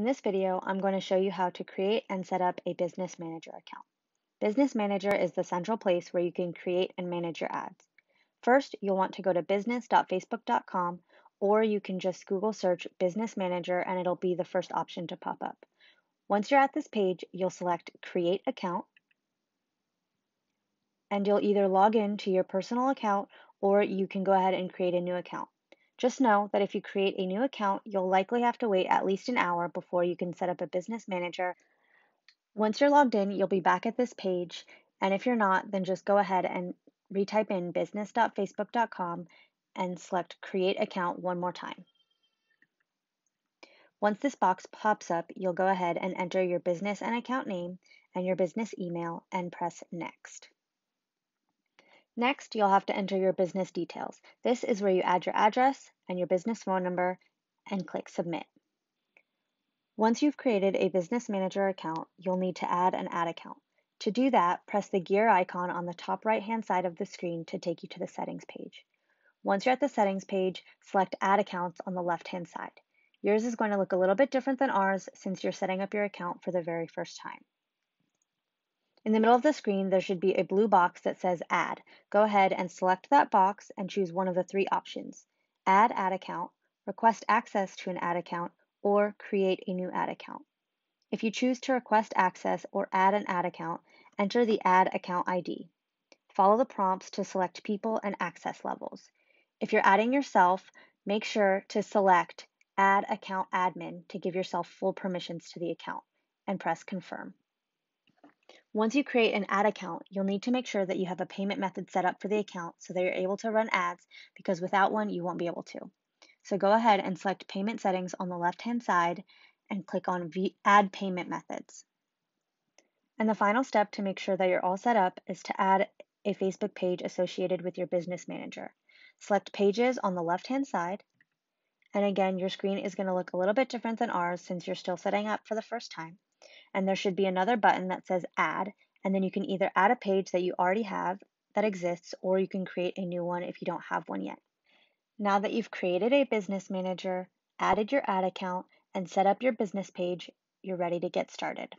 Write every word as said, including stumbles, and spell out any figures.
In this video, I'm going to show you how to create and set up a Business Manager account. Business Manager is the central place where you can create and manage your ads. First, you'll want to go to business dot facebook dot com, or you can just Google search Business Manager and it'll be the first option to pop up. Once you're at this page, you'll select Create Account, and you'll either log in to your personal account or you can go ahead and create a new account. Just know that if you create a new account, you'll likely have to wait at least an hour before you can set up a Business Manager. Once you're logged in, you'll be back at this page, and if you're not, then just go ahead and retype in business dot facebook dot com and select Create Account one more time. Once this box pops up, you'll go ahead and enter your business and account name and your business email and press Next. Next, you'll have to enter your business details. This is where you add your address and your business phone number and click Submit. Once you've created a Business Manager account, you'll need to add an ad account. To do that, press the gear icon on the top right-hand side of the screen to take you to the settings page. Once you're at the settings page, select Add Accounts on the left-hand side. Yours is going to look a little bit different than ours since you're setting up your account for the very first time. In the middle of the screen, there should be a blue box that says Add. Go ahead and select that box and choose one of the three options: Add Ad Account, Request Access to an Ad Account, or Create a New Ad Account. If you choose to request access or add an ad account, enter the Ad Account I D. Follow the prompts to select people and access levels. If you're adding yourself, make sure to select Add Account Admin to give yourself full permissions to the account, and press Confirm. Once you create an ad account, you'll need to make sure that you have a payment method set up for the account so that you're able to run ads, because without one, you won't be able to. So go ahead and select Payment Settings on the left-hand side and click on Add Payment Methods. And the final step to make sure that you're all set up is to add a Facebook page associated with your Business Manager. Select Pages on the left-hand side. And again, your screen is going to look a little bit different than ours since you're still setting up for the first time. And there should be another button that says Add, and then you can either add a page that you already have that exists, or you can create a new one if you don't have one yet. Now that you've created a Business Manager, added your ad account, and set up your business page, you're ready to get started.